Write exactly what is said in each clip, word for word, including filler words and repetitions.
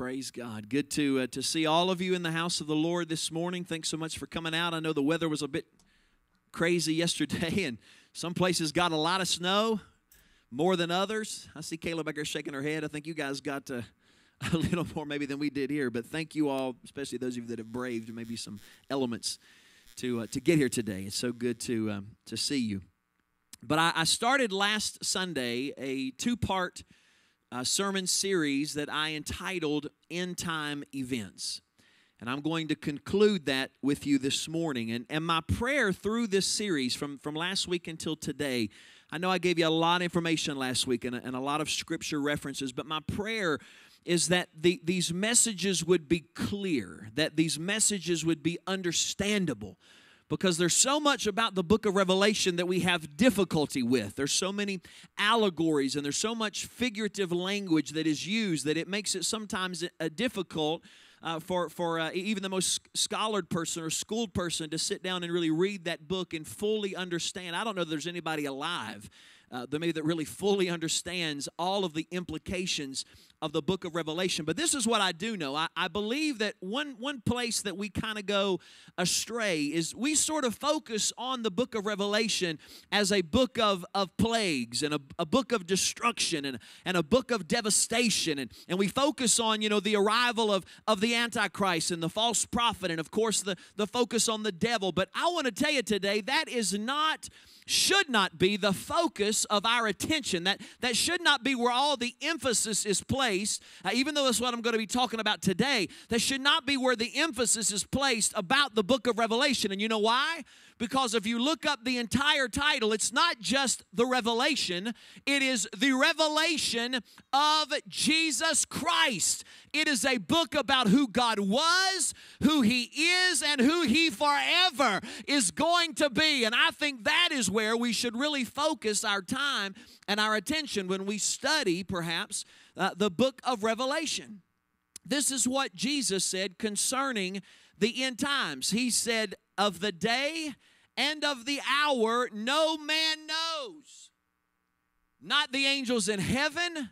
Praise God. Good to uh, to see all of you in the house of the Lord this morning. Thanks so much for coming out. I know the weather was a bit crazy yesterday, and some places got a lot of snow, more than others. I see Kayla Becker shaking her head. I think you guys got uh, a little more maybe than we did here, but thank you all, especially those of you that have braved maybe some elements to uh, to get here today. It's so good to um, to see you. But I, I started last Sunday a two-part uh, sermon series that I entitled End Time Events. And I'm going to conclude that with you this morning. And, and my prayer through this series from, from last week until today, I know I gave you a lot of information last week and a, and a lot of scripture references, but my prayer is that the, these messages would be clear, that these messages would be understandable, because there's so much about the book of Revelation that we have difficulty with. There's so many allegories and there's so much figurative language that is used that it makes it sometimes difficult Uh, for for uh, even the most scholared person or schooled person to sit down and really read that book and fully understand. I don't know if there's anybody alive uh, that maybe that really fully understands all of the implications of the book of Revelation. But this is what I do know. I, I believe that one, one place that we kind of go astray is we sort of focus on the book of Revelation as a book of, of plagues and a, a book of destruction and, and a book of devastation. And, and we focus on, you know, the arrival of, of the Antichrist and the false prophet, and of course the, the focus on the devil. But I want to tell you today that is not, should not be the focus of our attention. That, that should not be where all the emphasis is placed, uh, even though that's what I'm going to be talking about today. That should not be where the emphasis is placed about the book of Revelation. And you know why? Because if you look up the entire title, it's not just the revelation. It is the revelation of Jesus Christ. It is a book about who God was, who He is, and who He forever is going to be. And I think that is where we should really focus our time and our attention when we study, perhaps, uh, the book of Revelation. This is what Jesus said concerning the end times. He said, "Of the day and of the hour no man knows, not the angels in heaven,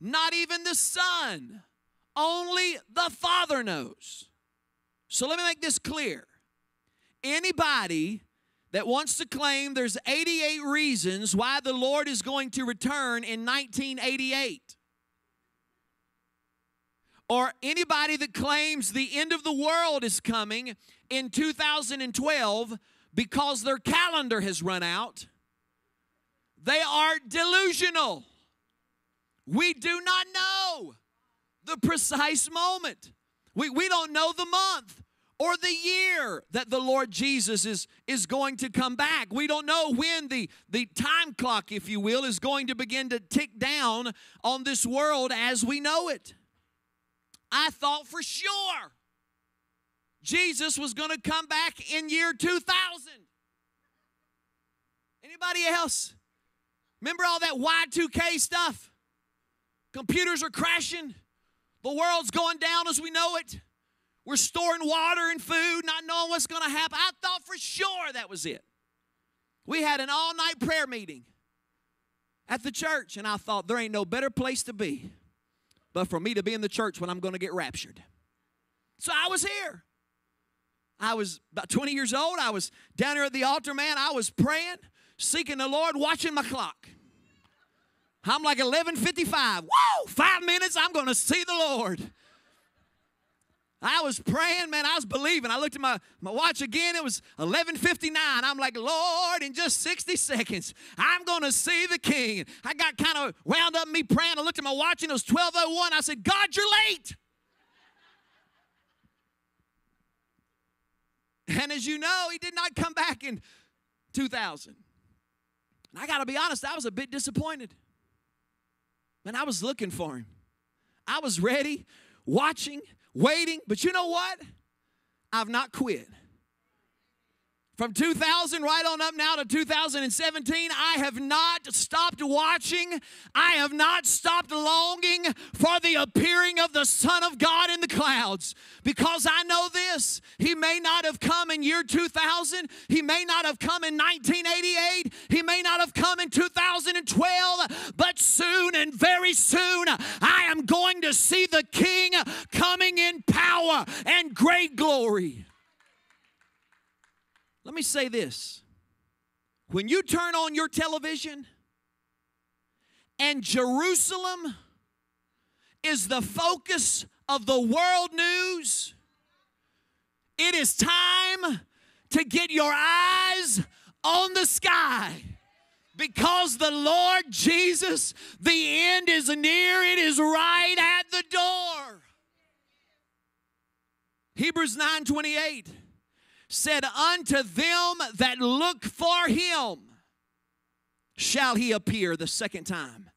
not even the Son, only the Father knows." So let me make this clear. Anybody that wants to claim there's eighty-eight reasons why the Lord is going to return in nineteen eighty-eight, or anybody that claims the end of the world is coming in two thousand twelve because their calendar has run out, they are delusional. We do not know the precise moment. We, we don't know the month or the year that the Lord Jesus is, is going to come back. We don't know when the, the time clock, if you will, is going to begin to tick down on this world as we know it. I thought for sure Jesus was going to come back in year two thousand. Anybody else? Remember all that Y two K stuff? Computers are crashing. The world's going down as we know it. We're storing water and food, not knowing what's going to happen. I thought for sure that was it. We had an all-night prayer meeting at the church, and I thought there ain't no better place to be but for me to be in the church when I'm going to get raptured. So I was here. I was about twenty years old. I was down here at the altar, man. I was praying, seeking the Lord, watching my clock. I'm like eleven fifty-five. Woo! Five minutes, I'm going to see the Lord. I was praying, man, I was believing. I looked at my, my watch again, it was eleven fifty-nine. I'm like, Lord, in just sixty seconds, I'm going to see the King. I got kind of wound up me praying. I looked at my watch and it was twelve oh one. I said, God, you're late. And as you know, He did not come back in two thousand. And I got to be honest, I was a bit disappointed. Man, I was looking for Him. I was ready, watching, waiting, but you know what? I've not quit. From two thousand right on up now to two thousand seventeen, I have not stopped watching. I have not stopped longing for the appearing of the Son of God in the clouds. Because I know this, He may not have come in year two thousand. He may not have come in nineteen eighty-eight. He may not have come in two thousand twelve. But soon and very soon, I am going to see the King coming in power and great glory. Let me say this. When you turn on your television and Jerusalem is the focus of the world news, it is time to get your eyes on the sky. Because the Lord Jesus, the end is near, it is right at the door. Hebrews nine twenty-eight said, unto them that look for Him shall He appear the second time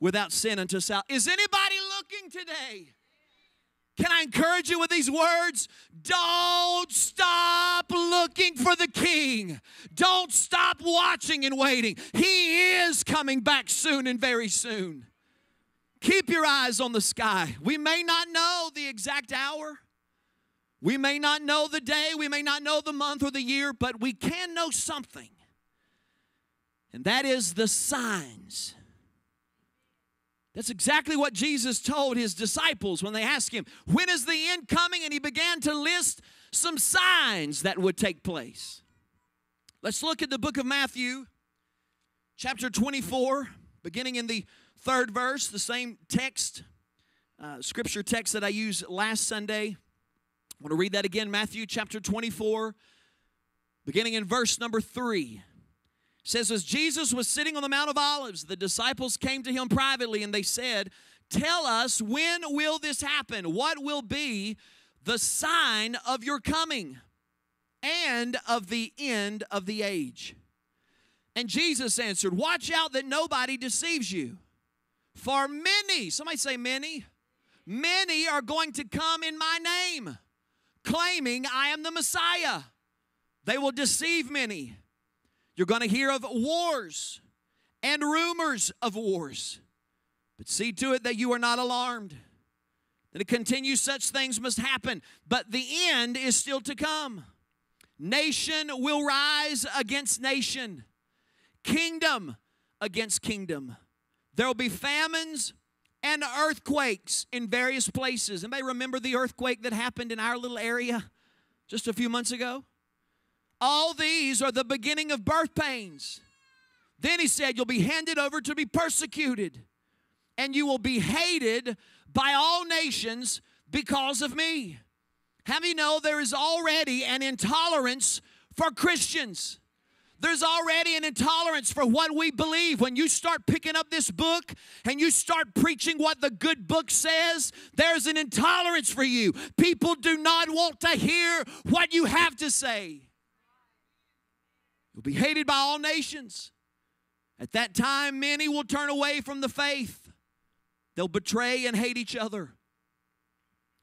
without sin unto salvation. Is anybody looking today? Can I encourage you with these words? Don't stop looking for the King. Don't stop watching and waiting. He is coming back soon and very soon. Keep your eyes on the sky. We may not know the exact hour. We may not know the day, we may not know the month or the year, but we can know something. And that is the signs. That's exactly what Jesus told His disciples when they asked Him, when is the end coming? And He began to list some signs that would take place. Let's look at the book of Matthew, chapter twenty-four, beginning in the third verse, the same text, uh, scripture text that I used last Sunday. I want to read that again, Matthew chapter twenty-four, beginning in verse number three. It says, as Jesus was sitting on the Mount of Olives, the disciples came to Him privately, and they said, tell us, when will this happen? What will be the sign of your coming and of the end of the age? And Jesus answered, watch out that nobody deceives you. For many, somebody say many, many are going to come in My name, claiming I am the Messiah. They will deceive many. You're going to hear of wars and rumors of wars. But see to it that you are not alarmed. That it continues, such things must happen. But the end is still to come. Nation will rise against nation. Kingdom against kingdom. There will be famines and earthquakes in various places. Anybody remember the earthquake that happened in our little area just a few months ago? All these are the beginning of birth pains. Then He said, you'll be handed over to be persecuted, and you will be hated by all nations because of Me. How many know there is already an intolerance for Christians? There's already an intolerance for what we believe. When you start picking up this book and you start preaching what the good book says, there's an intolerance for you. People do not want to hear what you have to say. You'll be hated by all nations. At that time, many will turn away from the faith. They'll betray and hate each other.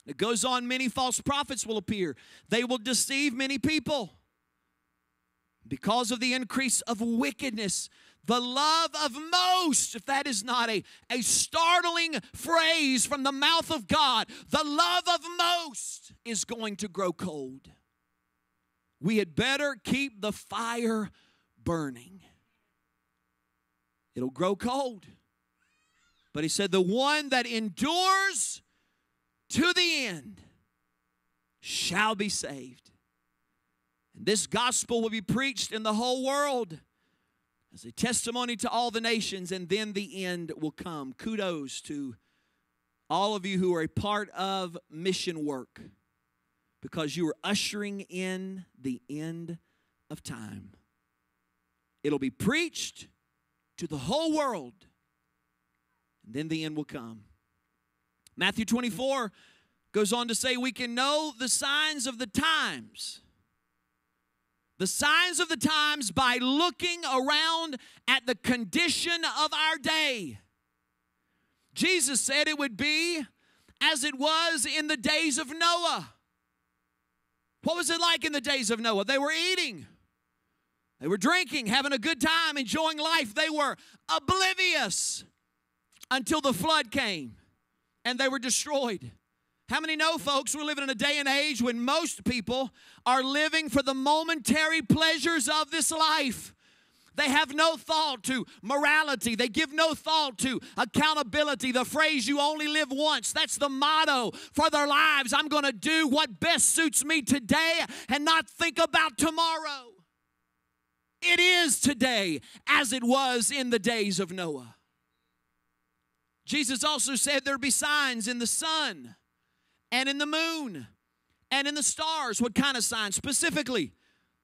It goes on, many false prophets will appear. They will deceive many people. Because of the increase of wickedness, the love of most, if that is not a, a startling phrase from the mouth of God, the love of most is going to grow cold. We had better keep the fire burning. It'll grow cold. But He said, the one that endures to the end shall be saved. And this gospel will be preached in the whole world as a testimony to all the nations, and then the end will come. Kudos to all of you who are a part of mission work, because you are ushering in the end of time. It'll be preached to the whole world, and then the end will come. Matthew twenty-four goes on to say, we can know the signs of the times. The signs of the times by looking around at the condition of our day. Jesus said it would be as it was in the days of Noah. What was it like in the days of Noah? They were eating, They were drinking, having a good time, enjoying life. They were oblivious until the flood came and they were destroyed. How many know, folks, we're living in a day and age when most people are living for the momentary pleasures of this life. They have no thought to morality. They give no thought to accountability. The phrase, you only live once, that's the motto for their lives. I'm going to do what best suits me today and not think about tomorrow. It is today as it was in the days of Noah. Jesus also said there'd be signs in the sun and in the moon and in the stars. What kind of signs? Specifically,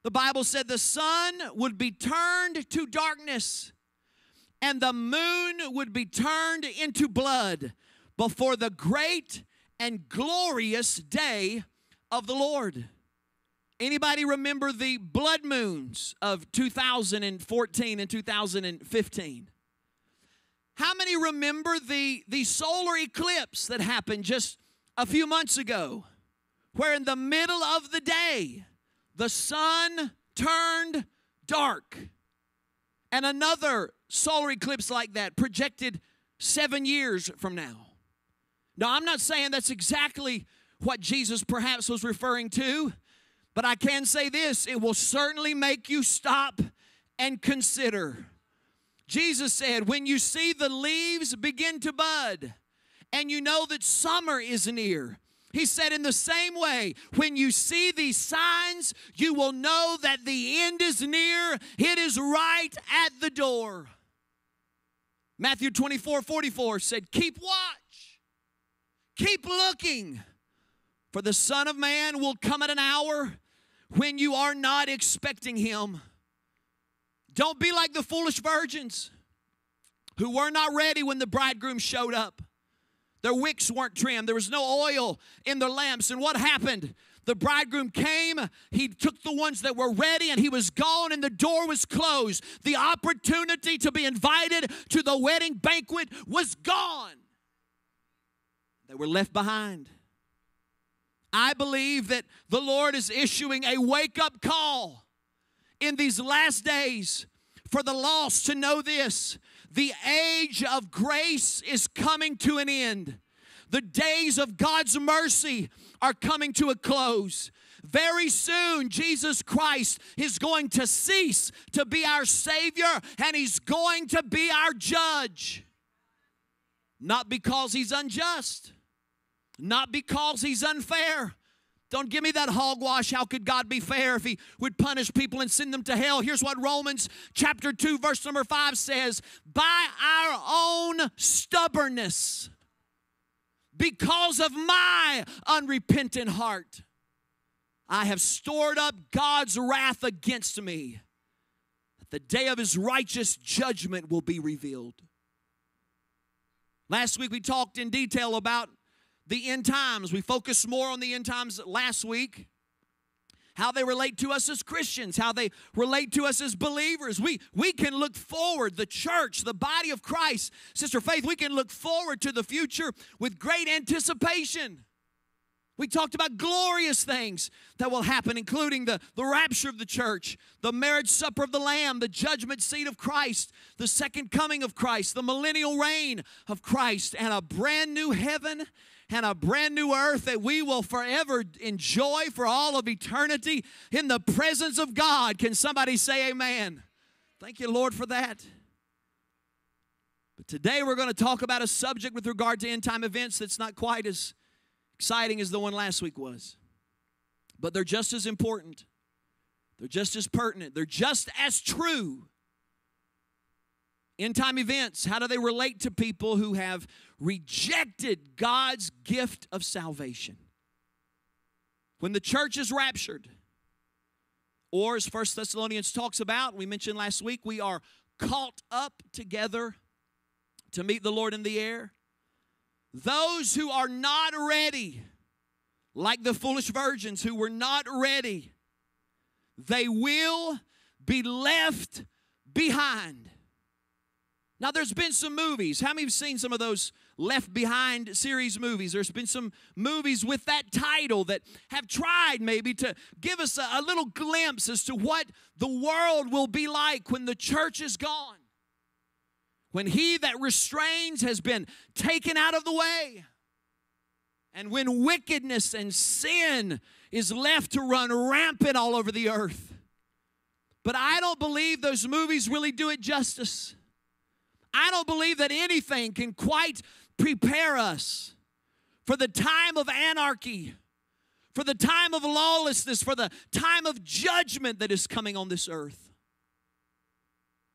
the Bible said the sun would be turned to darkness and the moon would be turned into blood before the great and glorious day of the Lord. Anybody remember the blood moons of two thousand fourteen and two thousand fifteen? How many remember the, the solar eclipse that happened just a few months ago, where in the middle of the day, the sun turned dark? And another solar eclipse like that projected seven years from now. Now, I'm not saying that's exactly what Jesus perhaps was referring to, but I can say this, it will certainly make you stop and consider. Jesus said, when you see the leaves begin to bud, and you know that summer is near, he said, in the same way, when you see these signs, you will know that the end is near. It is right at the door. Matthew twenty-four forty-four said, keep watch, keep looking, for the Son of Man will come at an hour when you are not expecting him. Don't be like the foolish virgins who were not ready when the bridegroom showed up. Their wicks weren't trimmed. There was no oil in their lamps. And what happened? The bridegroom came. He took the ones that were ready, and he was gone, and the door was closed. The opportunity to be invited to the wedding banquet was gone. They were left behind. I believe that the Lord is issuing a wake-up call in these last days for the lost to know this. The age of grace is coming to an end. The days of God's mercy are coming to a close. Very soon, Jesus Christ is going to cease to be our Savior, and he's going to be our judge. Not because he's unjust. Not because he's unfair. Don't give me that hogwash. How could God be fair if he would punish people and send them to hell? Here's what Romans chapter two, verse number five says. By our own stubbornness, because of my unrepentant heart, I have stored up God's wrath against me, that the day of his righteous judgment will be revealed. Last week we talked in detail about the end times. We focused more on the end times last week, how they relate to us as Christians, how they relate to us as believers. We, we can look forward, the church, the body of Christ. Sister Faith, we can look forward to the future with great anticipation. We talked about glorious things that will happen, including the, the rapture of the church, the marriage supper of the Lamb, the judgment seat of Christ, the second coming of Christ, the millennial reign of Christ, and a brand new heaven and a brand new earth that we will forever enjoy for all of eternity in the presence of God. Can somebody say amen? Thank you, Lord, for that. But today we're going to talk about a subject with regard to end time events that's not quite as exciting as the one last week was. But they're just as important. They're just as pertinent. They're just as true. End time events, how do they relate to people who have rejected God's gift of salvation? When the church is raptured, or as First Thessalonians talks about, we mentioned last week, we are caught up together to meet the Lord in the air. Those who are not ready, like the foolish virgins who were not ready, they will be left behind. Now, there's been some movies. How many have seen some of those Left Behind series movies. There's been some movies with that title that have tried maybe to give us a, a little glimpse as to what the world will be like when the church is gone. When he that restrains has been taken out of the way. And when wickedness and sin is left to run rampant all over the earth. But I don't believe those movies really do it justice. I don't believe that anything can quite prepare us for the time of anarchy, for the time of lawlessness, for the time of judgment that is coming on this earth.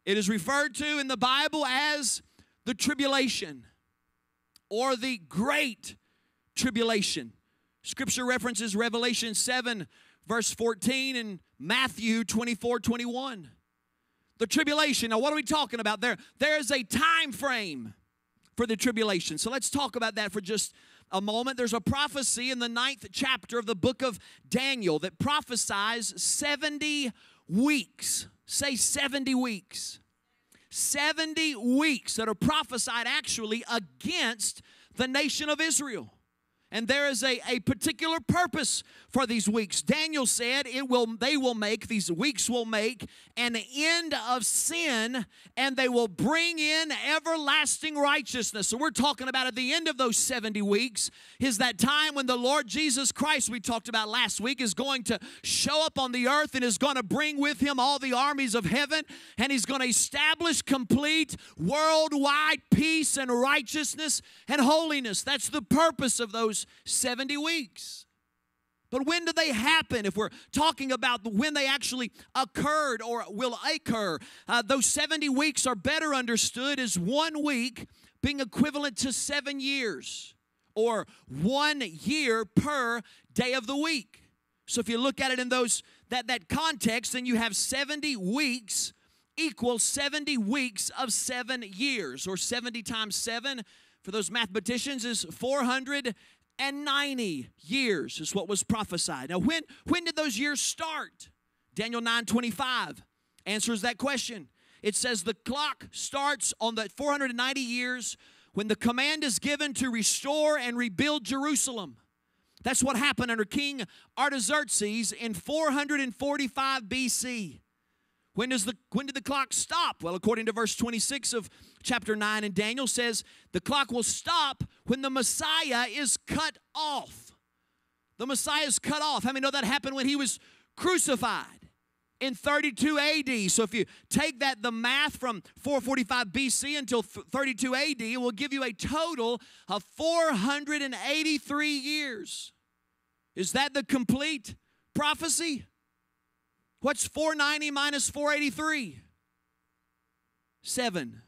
It is referred to in the Bible as the tribulation or the great tribulation. Scripture references Revelation seven, verse fourteen, and Matthew twenty-four, twenty-one. The tribulation. Now, what are we talking about there? There is a time frame for the tribulation. So let's talk about that for just a moment. There's a prophecy in the ninth chapter of the book of Daniel that prophesies seventy weeks. Say seventy weeks. seventy weeks that are prophesied actually against the nation of Israel. And there is a, a particular purpose for these weeks. Daniel said it will, they will make, these weeks will make an end of sin, and they will bring in everlasting righteousness. So we're talking about at the end of those seventy weeks is that time when the Lord Jesus Christ, we talked about last week, is going to show up on the earth and is going to bring with him all the armies of heaven, and he's going to establish complete worldwide peace and righteousness and holiness. That's the purpose of those seventy weeks. But when do they happen? If we're talking about when they actually occurred or will occur, uh, those seventy weeks are better understood as one week being equivalent to seven years or one year per day of the week. So if you look at it in those that, that context, then you have seventy weeks equals seventy weeks of seven years, or seventy times seven for those mathematicians is four hundred ninety years is what was prophesied. Now, when, when did those years start? Daniel nine twenty-five answers that question. It says the clock starts on the four hundred ninety years when the command is given to restore and rebuild Jerusalem. That's what happened under King Artaxerxes in four forty-five B C. When, does the, when did the clock stop? Well, according to verse twenty-six of chapter nine in Daniel, says the clock will stop when the Messiah is cut off. The Messiah is cut off. How many know that happened when he was crucified in thirty-two A D? So if you take that, the math from four forty-five B C until thirty-two A D, it will give you a total of four hundred eighty-three years. Is that the complete prophecy? What's four ninety minus four eighty-three? Seven.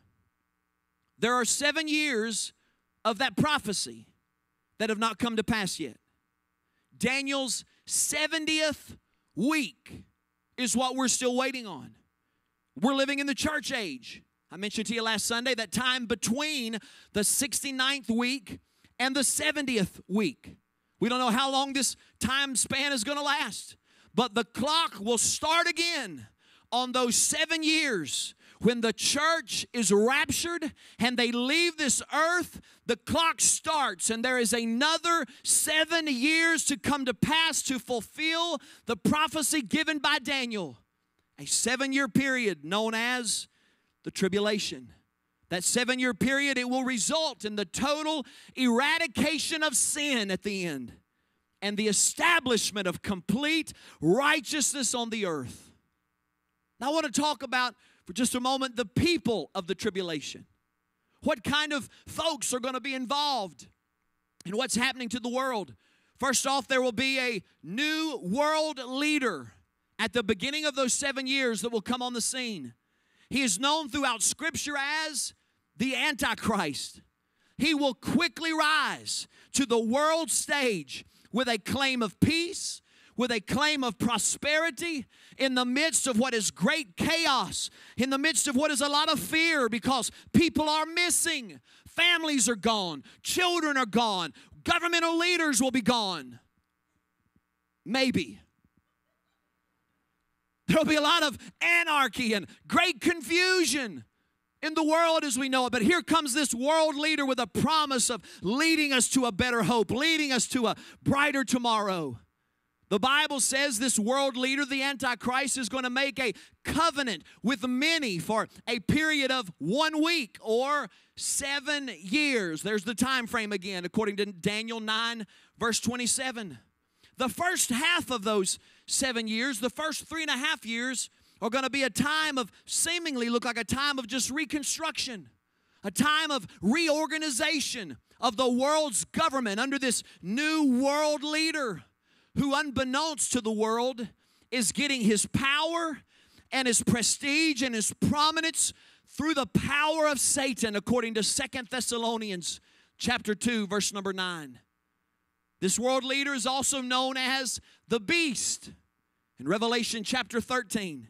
There are seven years of that prophecy that have not come to pass yet. Daniel's seventieth week is what we're still waiting on. We're living in the church age. I mentioned to you last Sunday that time between the sixty-ninth week and the seventieth week. We don't know how long this time span is going to last. But the clock will start again on those seven years when the church is raptured and they leave this earth. The clock starts, and there is another seven years to come to pass to fulfill the prophecy given by Daniel, a seven-year period known as the tribulation. That seven-year period, it will result in the total eradication of sin at the end, and the establishment of complete righteousness on the earth. Now I want to talk about, for just a moment, the people of the tribulation. What kind of folks are going to be involved in what's happening to the world? First off, there will be a new world leader at the beginning of those seven years that will come on the scene. He is known throughout Scripture as the Antichrist. He will quickly rise to the world stage with a claim of peace, with a claim of prosperity, in the midst of what is great chaos, in the midst of what is a lot of fear, because people are missing. Families are gone. Children are gone. Governmental leaders will be gone. Maybe. There will be a lot of anarchy and great confusion in the world as we know it. But here comes this world leader with a promise of leading us to a better hope, leading us to a brighter tomorrow. The Bible says this world leader, the Antichrist, is going to make a covenant with many for a period of one week or seven years. There's the time frame again, according to Daniel nine, verse twenty-seven. The first half of those seven years, the first three and a half years, are going to be a time of seemingly look like a time of just reconstruction, a time of reorganization of the world's government under this new world leader, who unbeknownst to the world is getting his power and his prestige and his prominence through the power of Satan, according to Second Thessalonians chapter two, verse number nine. This world leader is also known as the beast in Revelation chapter thirteen.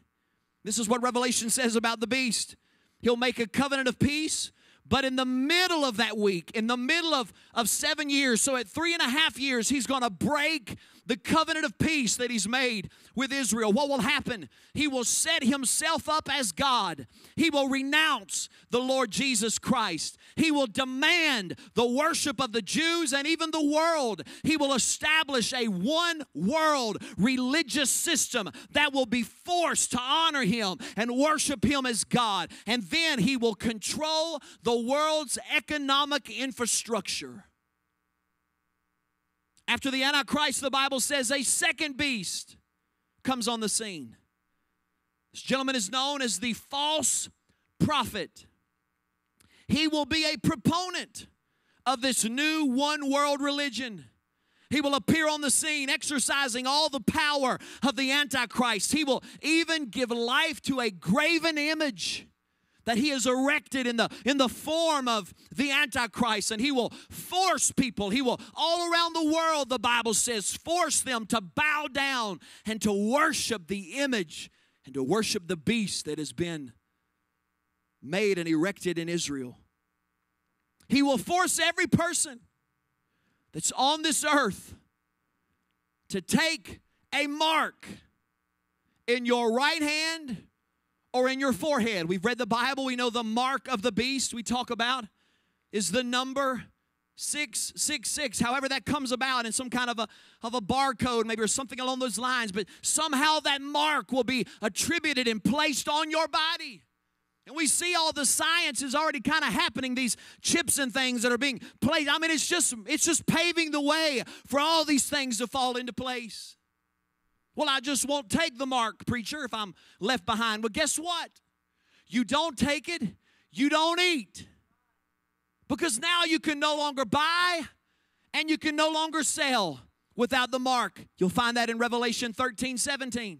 This is what Revelation says about the beast. He'll make a covenant of peace, but in the middle of that week, in the middle of, of seven years, so at three and a half years, he's going to break the covenant of peace that he's made with Israel. What will happen? He will set himself up as God. He will renounce the Lord Jesus Christ. He will demand the worship of the Jews and even the world. He will establish a one world religious system that will be forced to honor him and worship him as God. And then he will control the world's economic infrastructure. After the Antichrist, the Bible says a second beast comes on the scene. This gentleman is known as the false prophet. He will be a proponent of this new one world religion. He will appear on the scene exercising all the power of the Antichrist. He will even give life to a graven image that he is erected in the, in the form of the Antichrist. And he will force people, he will all around the world, the Bible says, force them to bow down and to worship the image and to worship the beast that has been made and erected in Israel. He will force every person that's on this earth to take a mark in your right hand or in your forehead. We've read the Bible. We know the mark of the beast we talk about is the number six six six. However that comes about in some kind of a, of a barcode maybe or something along those lines. But somehow that mark will be attributed and placed on your body. And we see all the science is already kind of happening, these chips and things that are being placed. I mean, it's just, it's just paving the way for all these things to fall into place. Well, I just won't take the mark, preacher, if I'm left behind. Well, guess what? You don't take it, you don't eat. Because now you can no longer buy and you can no longer sell without the mark. You'll find that in Revelation thirteen, seventeen.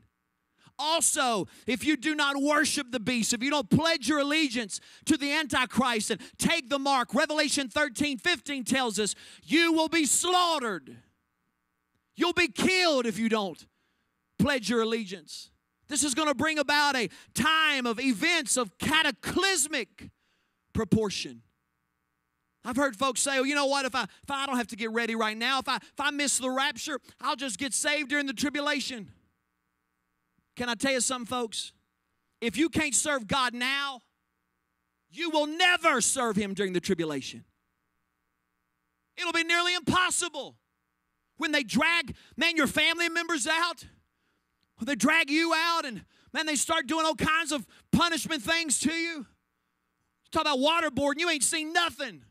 Also, if you do not worship the beast, if you don't pledge your allegiance to the Antichrist and take the mark, Revelation thirteen, fifteen tells us you will be slaughtered. You'll be killed if you don't pledge your allegiance. This is going to bring about a time of events of cataclysmic proportion. I've heard folks say, oh, you know what, if I, if I don't have to get ready right now, if I, if I miss the rapture, I'll just get saved during the tribulation. Can I tell you something, folks? If you can't serve God now, you will never serve him during the tribulation. It'll be nearly impossible. When they drag, man, your family members out, they drag you out, and man, they start doing all kinds of punishment things to you. You talk about waterboarding, you ain't seen nothing.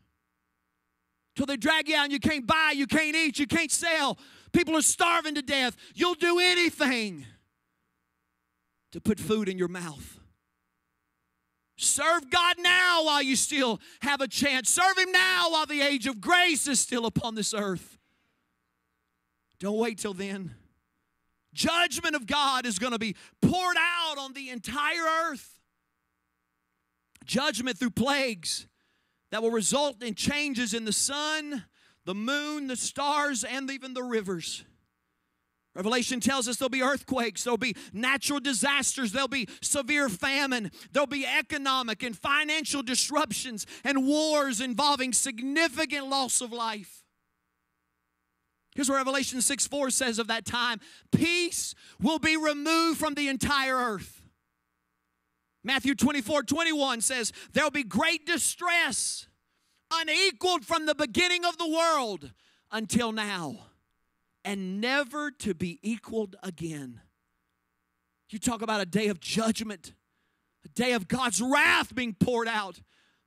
Till they drag you out and you can't buy, you can't eat, you can't sell. People are starving to death. You'll do anything to put food in your mouth. Serve God now while you still have a chance. Serve him now while the age of grace is still upon this earth. Don't wait till then. Judgment of God is going to be poured out on the entire earth. Judgment through plagues that will result in changes in the sun, the moon, the stars, and even the rivers. Revelation tells us there'll be earthquakes, there'll be natural disasters, there'll be severe famine, there'll be economic and financial disruptions and wars involving significant loss of life. Here's what Revelation six four says of that time. Peace will be removed from the entire earth. Matthew twenty-four twenty-one says, there'll be great distress, unequaled from the beginning of the world until now, and never to be equaled again. You talk about a day of judgment, a day of God's wrath being poured out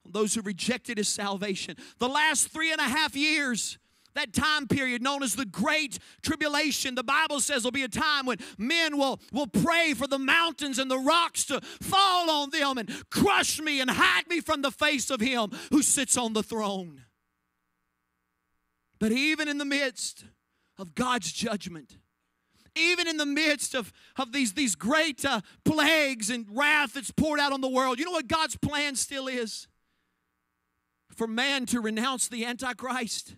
on those who rejected his salvation. The last three and a half years, that time period known as the Great Tribulation, the Bible says will be a time when men will, will pray for the mountains and the rocks to fall on them and crush me and hide me from the face of him who sits on the throne. But even in the midst of God's judgment, even in the midst of, of these, these great uh, plagues and wrath that's poured out on the world, you know what God's plan still is? For man to renounce the Antichrist.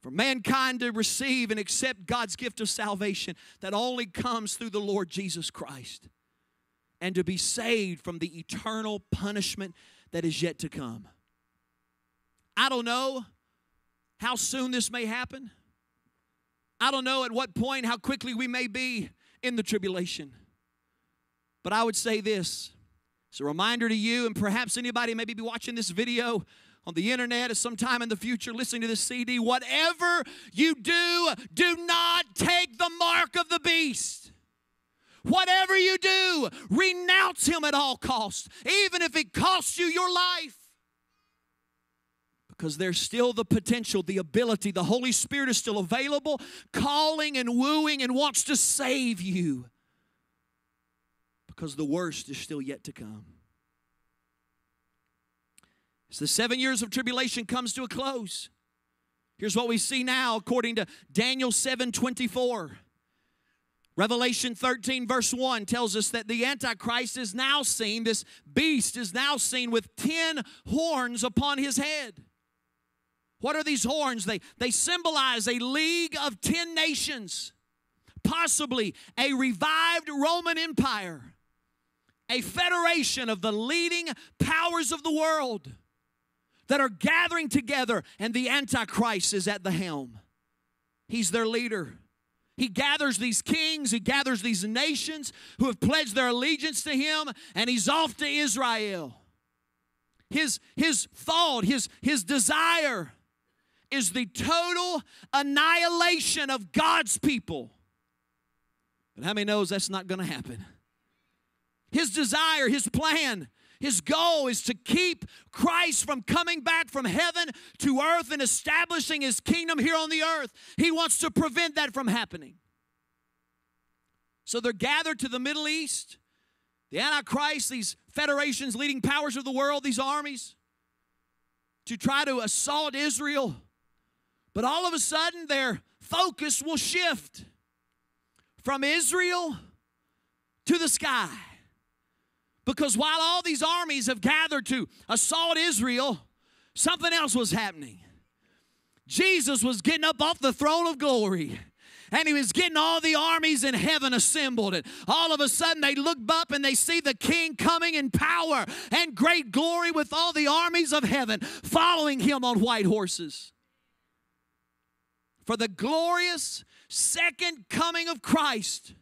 For mankind to receive and accept God's gift of salvation that only comes through the Lord Jesus Christ, and to be saved from the eternal punishment that is yet to come. I don't know how soon this may happen. I don't know at what point, how quickly we may be in the tribulation. But I would say this. It's a reminder to you, and perhaps anybody may be watching this video on the internet at some time in the future, listening to this C D, whatever you do, do not take the mark of the beast. Whatever you do, renounce him at all costs, even if it costs you your life. Because there's still the potential, the ability, the Holy Spirit is still available, calling and wooing and wants to save you. Because the worst is still yet to come. As the seven years of tribulation comes to a close, here's what we see now according to Daniel seven twenty-four. Revelation thirteen verse one tells us that the Antichrist is now seen, this beast is now seen with ten horns upon his head. What are these horns? They, they symbolize a league of ten nations, possibly a revived Roman Empire, a federation of the leading powers of the world that are gathering together, and the Antichrist is at the helm. He's their leader. He gathers these kings, he gathers these nations who have pledged their allegiance to him, and he's off to Israel. His, his thought, his, his desire is the total annihilation of God's people. But how many knows that's not going to happen? His desire, his plan, his goal is to keep Christ from coming back from heaven to earth and establishing his kingdom here on the earth. He wants to prevent that from happening. So they're gathered to the Middle East. The Antichrist, these federations, leading powers of the world, these armies, to try to assault Israel. But all of a sudden, their focus will shift from Israel to the sky. Because while all these armies have gathered to assault Israel, something else was happening. Jesus was getting up off the throne of glory. And he was getting all the armies in heaven assembled. And all of a sudden they look up and they see the king coming in power and great glory with all the armies of heaven following him on white horses. For the glorious second coming of Christ.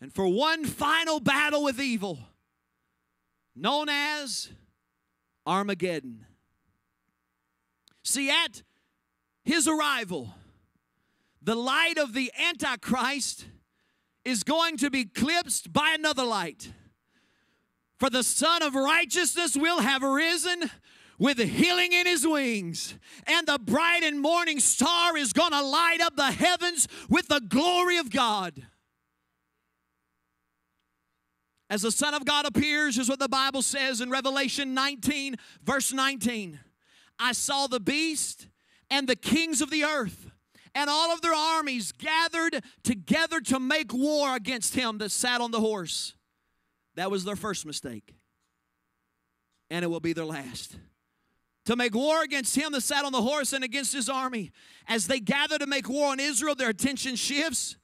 And for one final battle with evil, known as Armageddon. See, at his arrival, the light of the Antichrist is going to be eclipsed by another light. For the Son of Righteousness will have arisen with healing in his wings, and the bright and morning star is going to light up the heavens with the glory of God. As the Son of God appears, is what the Bible says in Revelation nineteen, verse nineteen. I saw the beast and the kings of the earth and all of their armies gathered together to make war against him that sat on the horse. That was their first mistake. And it will be their last. To make war against him that sat on the horse and against his army. As they gather to make war on Israel, their attention shifts.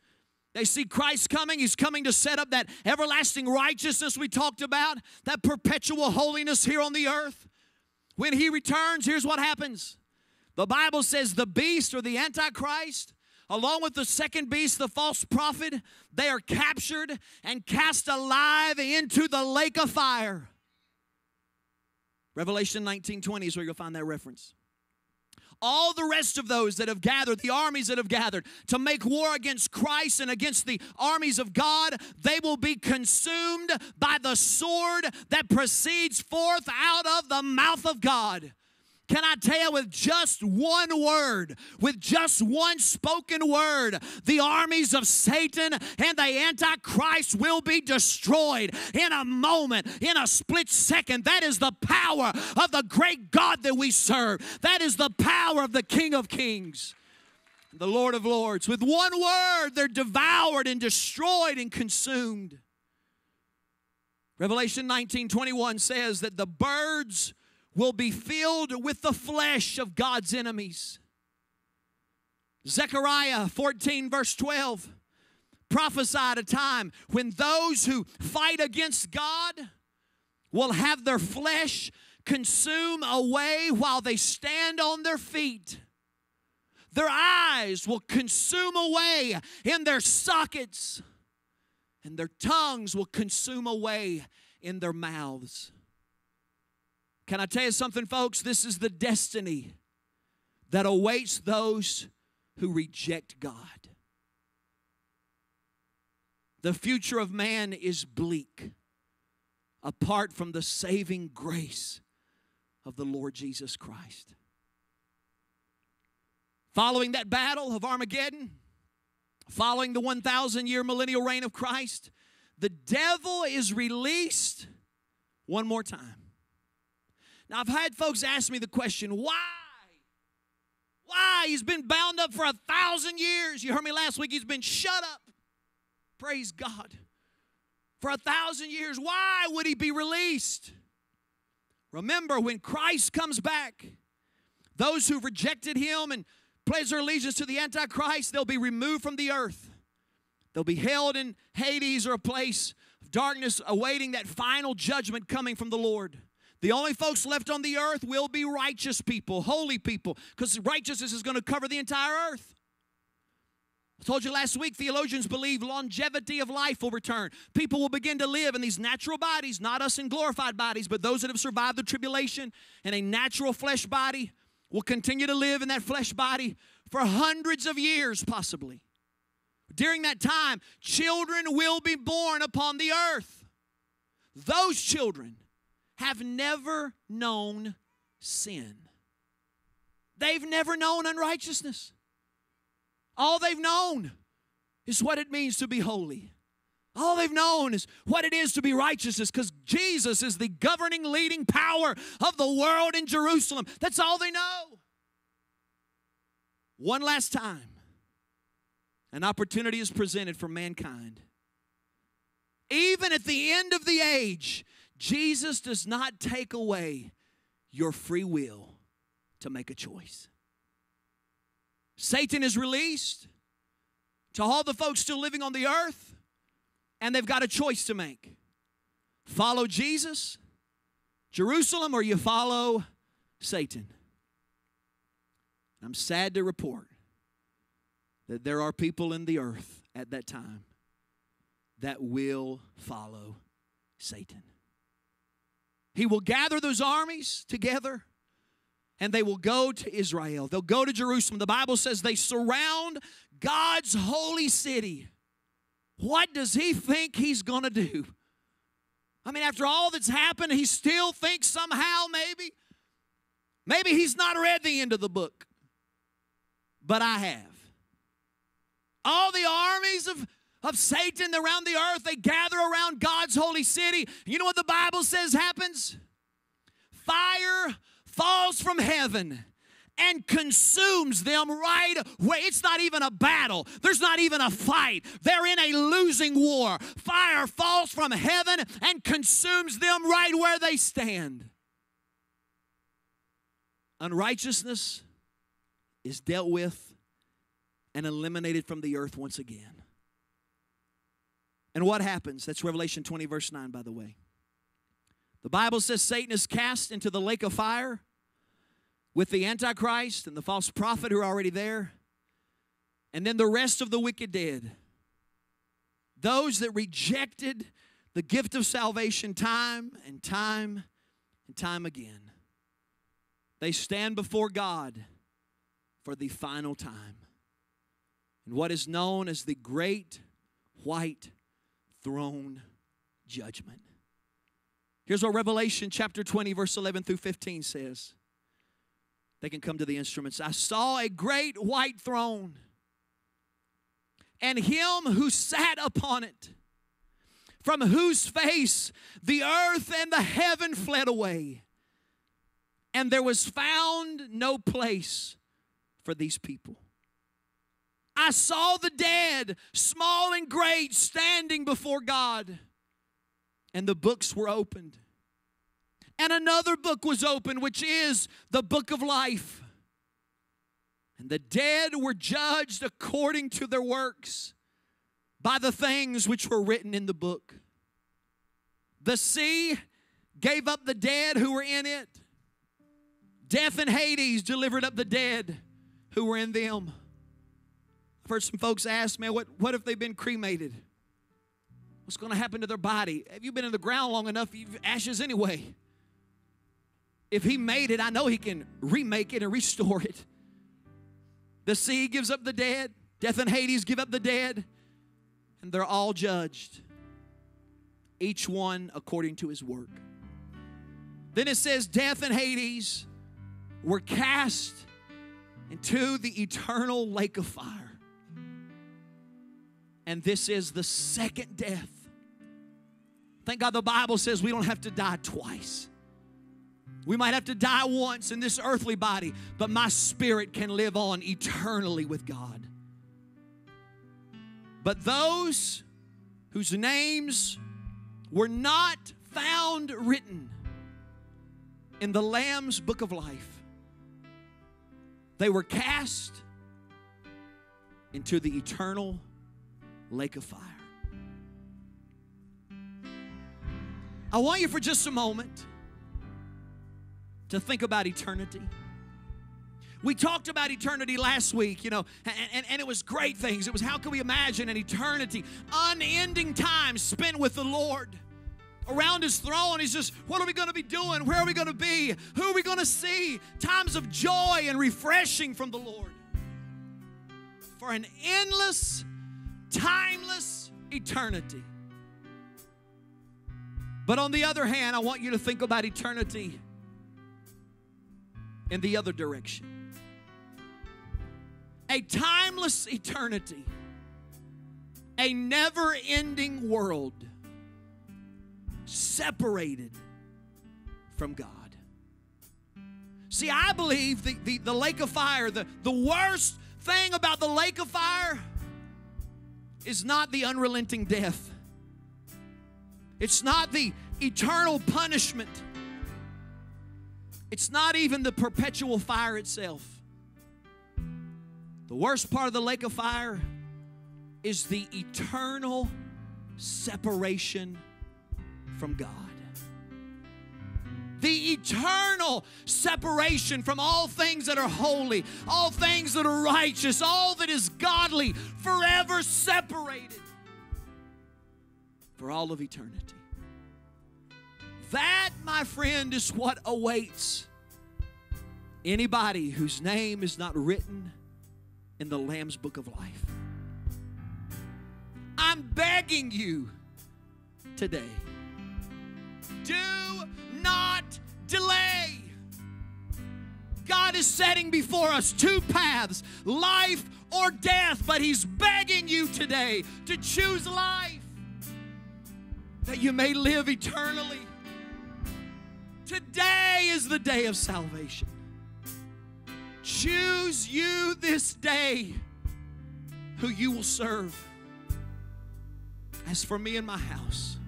They see Christ coming. He's coming to set up that everlasting righteousness we talked about, that perpetual holiness here on the earth. When he returns, here's what happens. The Bible says the beast or the Antichrist along with the second beast, the false prophet, they are captured and cast alive into the lake of fire. Revelation nineteen twenty is where you'll find that reference. All the rest of those that have gathered, the armies that have gathered, to make war against Christ and against the armies of God, they will be consumed by the sword that proceeds forth out of the mouth of God. Can I tell you, with just one word, with just one spoken word, the armies of Satan and the Antichrist will be destroyed in a moment, in a split second. That is the power of the great God that we serve. That is the power of the King of Kings, the Lord of Lords. With one word, they're devoured and destroyed and consumed. Revelation nineteen twenty-one says that the birds will be filled with the flesh of God's enemies. Zechariah fourteen verse twelve prophesied a time when those who fight against God will have their flesh consume away while they stand on their feet. Their eyes will consume away in their sockets, and their tongues will consume away in their mouths. Can I tell you something, folks? This is the destiny that awaits those who reject God. The future of man is bleak apart from the saving grace of the Lord Jesus Christ. Following that battle of Armageddon, following the thousand year millennial reign of Christ, the devil is released one more time. Now, I've had folks ask me the question, why? Why? He's been bound up for a thousand years. You heard me last week. He's been shut up. Praise God. For a thousand years, why would he be released? Remember, when Christ comes back, those who rejected him and pledged their allegiance to the Antichrist, they'll be removed from the earth. They'll be held in Hades, or a place of darkness, awaiting that final judgment coming from the Lord. The only folks left on the earth will be righteous people, holy people, because righteousness is going to cover the entire earth. I told you last week, theologians believe longevity of life will return. People will begin to live in these natural bodies, not us in glorified bodies, but those that have survived the tribulation in a natural flesh body will continue to live in that flesh body for hundreds of years, possibly. During that time, children will be born upon the earth. Those children have never known sin. They've never known unrighteousness. All they've known is what it means to be holy. All they've known is what it is to be righteousness, because Jesus is the governing, leading power of the world in Jerusalem. That's all they know. One last time, an opportunity is presented for mankind. Even at the end of the age, Jesus does not take away your free will to make a choice. Satan is released to all the folks still living on the earth, and they've got a choice to make. Follow Jesus, Jerusalem, or you follow Satan. I'm sad to report that there are people in the earth at that time that will follow Satan. He will gather those armies together, and they will go to Israel. They'll go to Jerusalem. The Bible says they surround God's holy city. What does he think he's going to do? I mean, after all that's happened, he still thinks somehow maybe, maybe he's not read the end of the book. But I have. All the armies of Of Satan around the earth, they gather around God's holy city. You know what the Bible says happens? Fire falls from heaven and consumes them right away. It's not even a battle. There's not even a fight. They're in a losing war. Fire falls from heaven and consumes them right where they stand. Unrighteousness is dealt with and eliminated from the earth once again. And what happens? That's Revelation twenty, verse nine, by the way. The Bible says Satan is cast into the lake of fire with the Antichrist and the false prophet who are already there. And then the rest of the wicked dead. Those that rejected the gift of salvation time and time and time again. They stand before God for the final time in what is known as the Great White Throne Judgment. Here's what Revelation chapter twenty, verse eleven through fifteen says. They can come to the instruments. I saw a great white throne, and him who sat upon it, from whose face the earth and the heaven fled away, and there was found no place for these people. I saw the dead, small and great, standing before God, and the books were opened. And another book was opened, which is the book of life. And the dead were judged according to their works by the things which were written in the book. The sea gave up the dead who were in it. Death and Hades delivered up the dead who were in them. I've heard some folks ask, man, what, what if they've been cremated? What's going to happen to their body? Have you been in the ground long enough? You've ashes anyway. If he made it, I know he can remake it and restore it. The sea gives up the dead. Death and Hades give up the dead. And they're all judged, each one according to his work. Then it says, death and Hades were cast into the eternal lake of fire. And this is the second death. Thank God the Bible says we don't have to die twice. We might have to die once in this earthly body, but my spirit can live on eternally with God. But those whose names were not found written in the Lamb's Book of Life, they were cast into the eternal lake of fire. I want you for just a moment to think about eternity. We talked about eternity last week, you know, and, and, and it was great things. It was how can we imagine an eternity, unending time spent with the Lord. Around his throne, he's just, what are we going to be doing? Where are we going to be? Who are we going to see? Times of joy and refreshing from the Lord. For an endless, timeless eternity. But on the other hand, I want you to think about eternity in the other direction. A timeless eternity. A never-ending world. Separated from God. See, I believe the, the, the lake of fire, the, the worst thing about the lake of fire is not the unrelenting death. It's not the eternal punishment. It's not even the perpetual fire itself. The worst part of the lake of fire is the eternal separation from God. The eternal separation from all things that are holy, all things that are righteous, all that is godly, forever separated for all of eternity. That, my friend, is what awaits anybody whose name is not written in the Lamb's Book of Life. I'm begging you today, do not delay. God is setting before us two paths, life or death, but he's begging you today to choose life that you may live eternally. Today is the day of salvation. Choose you this day who you will serve. As for me and my house,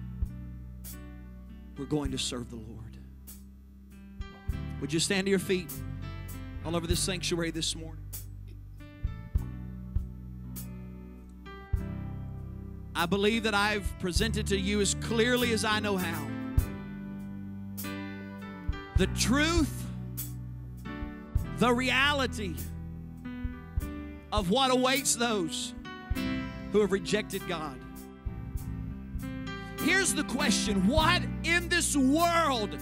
we're going to serve the Lord. Would you stand to your feet all over this sanctuary this morning? I believe that I've presented to you as clearly as I know how the truth, the reality of what awaits those who have rejected God. Here's the question: what in this world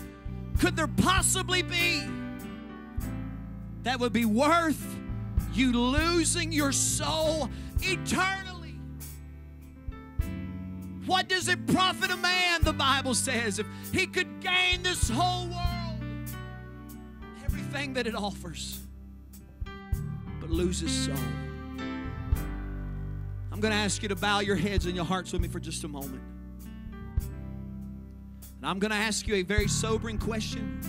could there possibly be that would be worth you losing your soul eternally? What does it profit a man, the Bible says, if he could gain this whole world, everything that it offers, but lose his soul? I'm going to ask you to bow your heads and your hearts with me for just a moment. And I'm going to ask you a very sobering question.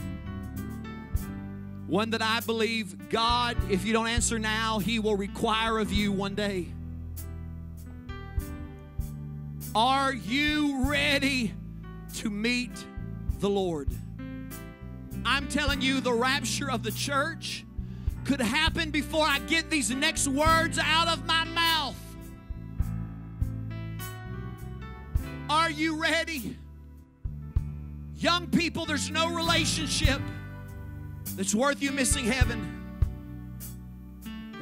One that I believe God, if you don't answer now, He will require of you one day. Are you ready to meet the Lord? I'm telling you, the rapture of the church could happen before I get these next words out of my mouth. Are you ready? Young people, there's no relationship that's worth you missing heaven.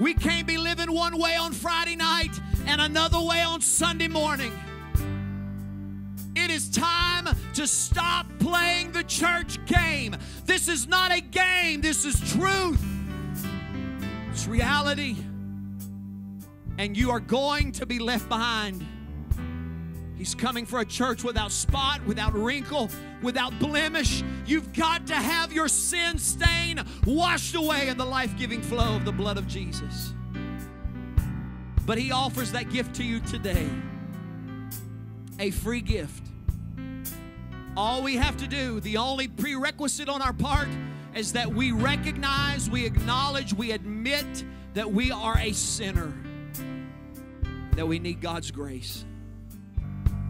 We can't be living one way on Friday night and another way on Sunday morning. It is time to stop playing the church game. This is not a game. This is truth. It's reality. And you are going to be left behind. He's coming for a church without spot, without wrinkle, without blemish. You've got to have your sin stain washed away in the life-giving flow of the blood of Jesus. But He offers that gift to you today, a free gift. All we have to do, the only prerequisite on our part, is that we recognize, we acknowledge, we admit that we are a sinner, that we need God's grace.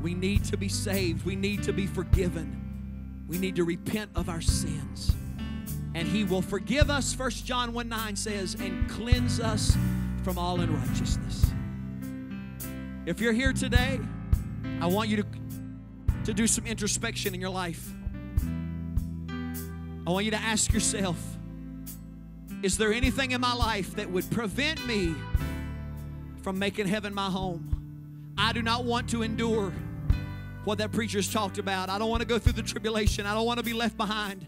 We need to be saved. We need to be forgiven. We need to repent of our sins. And He will forgive us, First John one nine says, and cleanse us from all unrighteousness. If you're here today, I want you to, to do some introspection in your life. I want you to ask yourself, is there anything in my life that would prevent me from making heaven my home? I do not want to endure what that preacher's talked about. I don't want to go through the tribulation. I don't want to be left behind.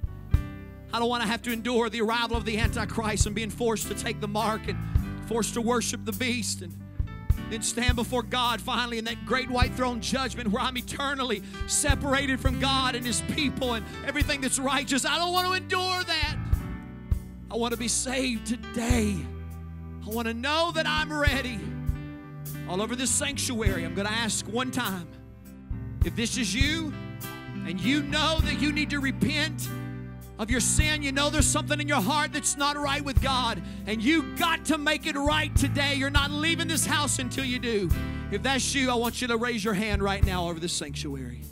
I don't want to have to endure the arrival of the Antichrist and being forced to take the mark and forced to worship the beast and then stand before God finally in that great white throne judgment where I'm eternally separated from God and His people and everything that's righteous. I don't want to endure that. I want to be saved today. I want to know that I'm ready. All over this sanctuary, I'm going to ask one time, if this is you and you know that you need to repent of your sin, you know there's something in your heart that's not right with God, and you got to make it right today. You're not leaving this house until you do. If that's you, I want you to raise your hand right now over this sanctuary.